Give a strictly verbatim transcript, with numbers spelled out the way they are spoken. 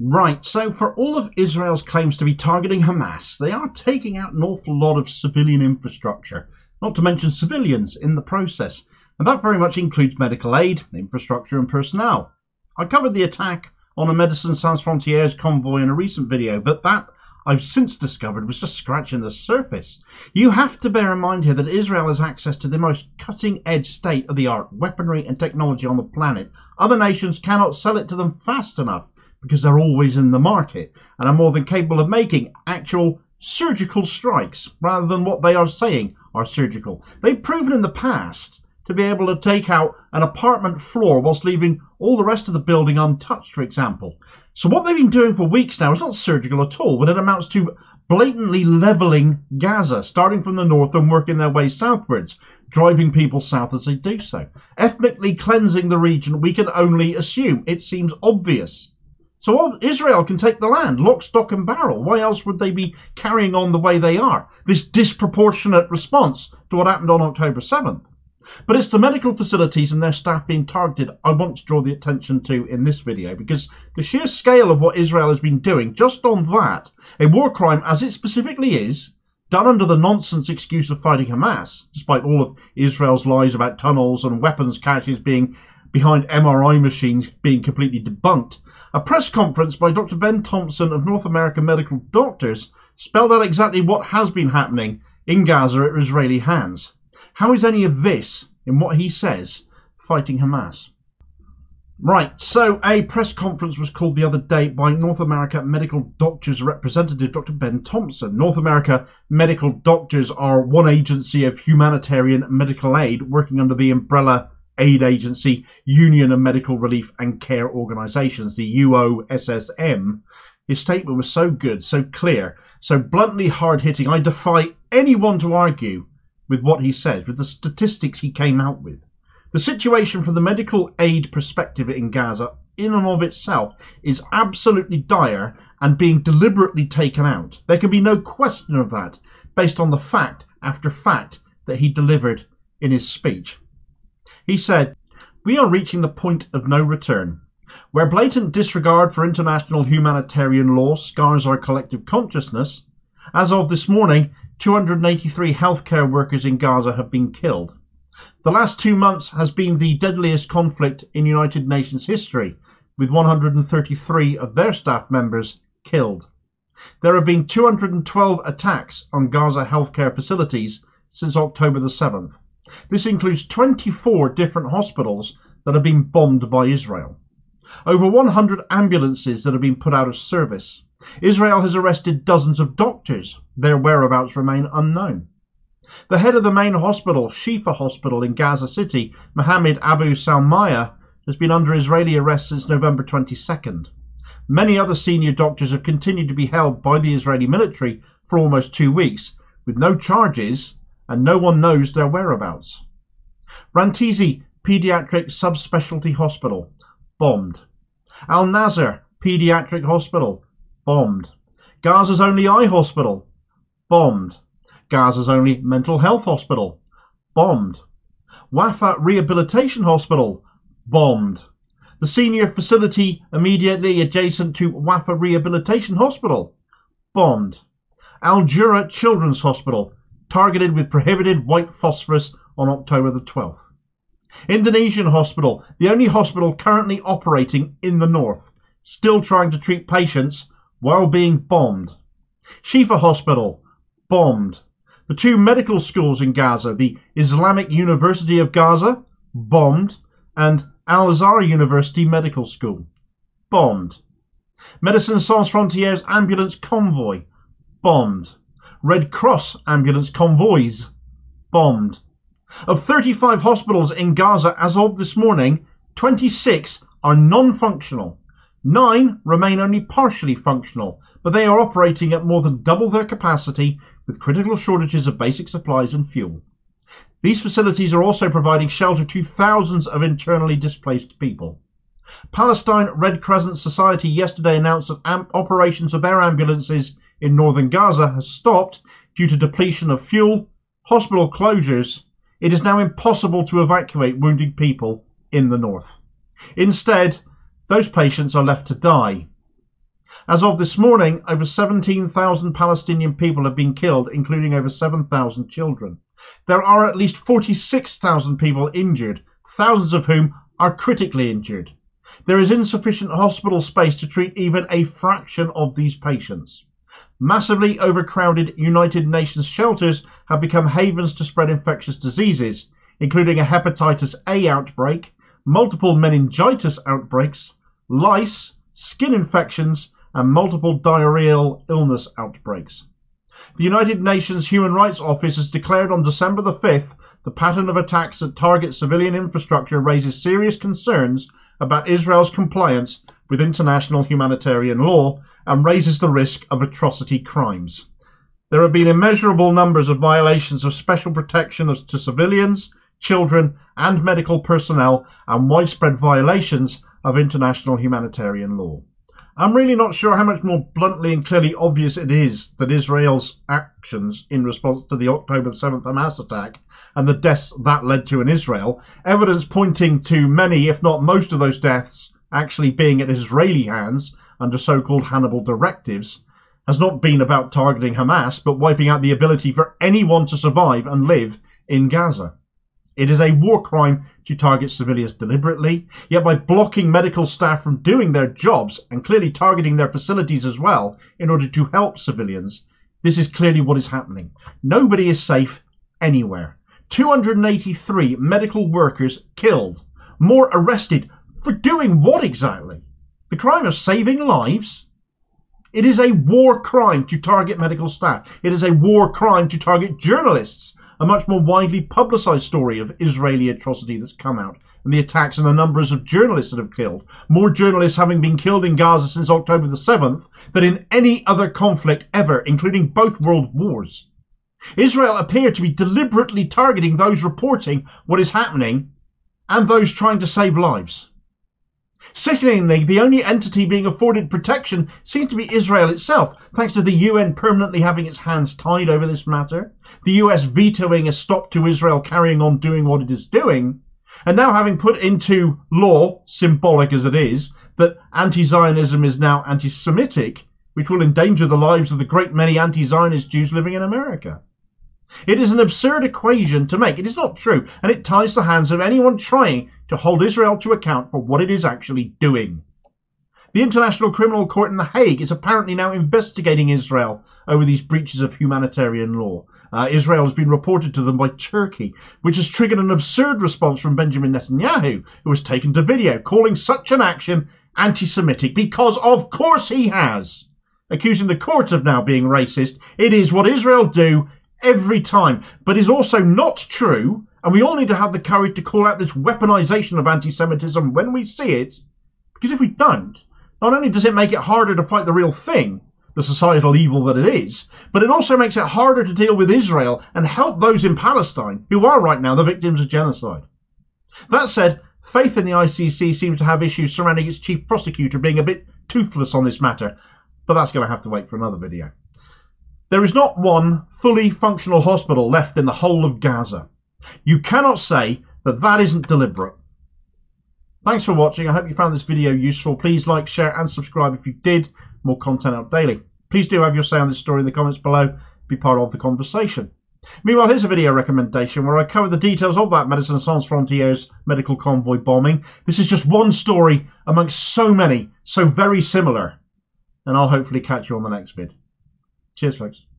Right, so for all of Israel's claims to be targeting Hamas, they are taking out an awful lot of civilian infrastructure, not to mention civilians in the process. And that very much includes medical aid, infrastructure and personnel. I covered the attack on a Médecins Sans Frontières convoy in a recent video, but that, I've since discovered, was just scratching the surface. You have to bear in mind here that Israel has access to the most cutting-edge state-of-the-art weaponry and technology on the planet. Other nations cannot sell it to them fast enough, because they're always in the market and are more than capable of making actual surgical strikes rather than what they are saying are surgical. They've proven in the past to be able to take out an apartment floor whilst leaving all the rest of the building untouched, for example. So what they've been doing for weeks now is not surgical at all, but it amounts to blatantly levelling Gaza, starting from the north and working their way southwards, driving people south as they do so. Ethnically cleansing the region, we can only assume. It seems obvious. So Israel can take the land, lock, stock and barrel. Why else would they be carrying on the way they are? This disproportionate response to what happened on October seventh. But it's the medical facilities and their staff being targeted I want to draw the attention to in this video, because the sheer scale of what Israel has been doing just on that, a war crime as it specifically is, done under the nonsense excuse of fighting Hamas, despite all of Israel's lies about tunnels and weapons caches being behind M R I machines being completely debunked. A press conference by Doctor Ben Thomson of North America Medical Doctors spelled out exactly what has been happening in Gaza at Israeli hands. How is any of this, in what he says, fighting Hamas? Right, so a press conference was called the other day by North America Medical Doctors representative Doctor Ben Thomson. North America Medical Doctors are one agency of humanitarian medical aid working under the umbrella aid agency Union of Medical Relief and Care Organisations, the U O S S M. His statement was so good, so clear, so bluntly hard-hitting, I defy anyone to argue with what he says, with the statistics he came out with. The situation from the medical aid perspective in Gaza, in and of itself, is absolutely dire and being deliberately taken out. There can be no question of that, based on the fact after fact that he delivered in his speech. He said, "We are reaching the point of no return, where blatant disregard for international humanitarian law scars our collective consciousness. As of this morning, two hundred eighty-three healthcare workers in Gaza have been killed. The last two months has been the deadliest conflict in United Nations history, with one hundred thirty-three of their staff members killed. There have been two hundred twelve attacks on Gaza healthcare facilities since October the seventh. This includes twenty-four different hospitals that have been bombed by Israel. Over one hundred ambulances that have been put out of service. Israel has arrested dozens of doctors. Their whereabouts remain unknown. The head of the main hospital, Shifa Hospital in Gaza City, Mohammed Abu Salmaya, has been under Israeli arrest since November twenty-second. Many other senior doctors have continued to be held by the Israeli military for almost two weeks, with no charges, and no one knows their whereabouts. Rantizi Paediatric Subspecialty Hospital, bombed. Al Nasser Paediatric Hospital, bombed. Gaza's only eye hospital, bombed. Gaza's only mental health hospital, bombed. Wafa Rehabilitation Hospital, bombed. The senior facility immediately adjacent to Wafa Rehabilitation Hospital, bombed. Al Jura Children's Hospital, targeted with prohibited white phosphorus on October the twelfth. Indonesian Hospital, the only hospital currently operating in the north, still trying to treat patients while being bombed. Shifa Hospital, bombed. The two medical schools in Gaza, the Islamic University of Gaza, bombed, and Al Azhar University Medical School, bombed. Médecins Sans Frontières ambulance convoy, bombed. Red Cross ambulance convoys, bombed. Of thirty-five hospitals in Gaza as of this morning, twenty-six are non-functional. Nine remain only partially functional, but they are operating at more than double their capacity with critical shortages of basic supplies and fuel. These facilities are also providing shelter to thousands of internally displaced people. Palestine Red Crescent Society yesterday announced that operations of their ambulances in northern Gaza has stopped due to depletion of fuel, hospital closures. It is now impossible to evacuate wounded people in the north. Instead, those patients are left to die. As of this morning, over seventeen thousand Palestinian people have been killed, including over seven thousand children. There are at least forty-six thousand people injured, thousands of whom are critically injured. There is insufficient hospital space to treat even a fraction of these patients. Massively overcrowded United Nations shelters have become havens to spread infectious diseases, including a hepatitis A outbreak, multiple meningitis outbreaks, lice, skin infections, and multiple diarrheal illness outbreaks. The United Nations Human Rights Office has declared on December the fifth the pattern of attacks that target civilian infrastructure raises serious concerns about Israel's compliance with international humanitarian law and raises the risk of atrocity crimes. There have been immeasurable numbers of violations of special protection to civilians, children, and medical personnel, and widespread violations of international humanitarian law. I'm really not sure how much more bluntly and clearly obvious it is that Israel's actions in response to the October seventh Hamas attack and the deaths that led to in Israel, evidence pointing to many, if not most of those deaths actually being at Israeli hands under so-called Hannibal directives, has not been about targeting Hamas, but wiping out the ability for anyone to survive and live in Gaza. It is a war crime to target civilians deliberately, yet by blocking medical staff from doing their jobs and clearly targeting their facilities as well in order to help civilians, this is clearly what is happening. Nobody is safe anywhere. two hundred eighty-three medical workers killed, more arrested for doing what exactly? The crime of saving lives? It is a war crime to target medical staff. It is a war crime to target journalists. A much more widely publicised story of Israeli atrocity that's come out, and the attacks and the numbers of journalists that have killed. More journalists having been killed in Gaza since October the seventh than in any other conflict ever, including both world wars. Israel appear to be deliberately targeting those reporting what is happening and those trying to save lives. Sickeningly, the only entity being afforded protection seems to be Israel itself, thanks to the U N permanently having its hands tied over this matter, the U S vetoing a stop to Israel carrying on doing what it is doing, and now having put into law, symbolic as it is, that anti-Zionism is now anti-Semitic, which will endanger the lives of the great many anti-Zionist Jews living in America. It is an absurd equation to make. It is not true, and it ties the hands of anyone trying to hold Israel to account for what it is actually doing. The International Criminal Court in The Hague is apparently now investigating Israel over these breaches of humanitarian law. Uh, Israel has been reported to them by Turkey, which has triggered an absurd response from Benjamin Netanyahu, who has taken to video, calling such an action anti-Semitic, because of course he has, accusing the court of now being racist. It is what Israel do every time, but is also not true, and we all need to have the courage to call out this weaponization of anti-Semitism when we see it, because if we don't, not only does it make it harder to fight the real thing, the societal evil that it is, but it also makes it harder to deal with Israel and help those in Palestine who are right now the victims of genocide. That said, faith in the I C C seems to have issues surrounding its chief prosecutor being a bit toothless on this matter, but that's going to have to wait for another video. There is not one fully functional hospital left in the whole of Gaza. You cannot say that that isn't deliberate. Thanks for watching. I hope you found this video useful. Please like, share and subscribe if you did. More content out daily. Please do have your say on this story in the comments below. Be part of the conversation. Meanwhile, here's a video recommendation where I cover the details of that Médecins Sans Frontières medical convoy bombing. This is just one story amongst so many, so very similar. And I'll hopefully catch you on the next vid. Cheers, folks.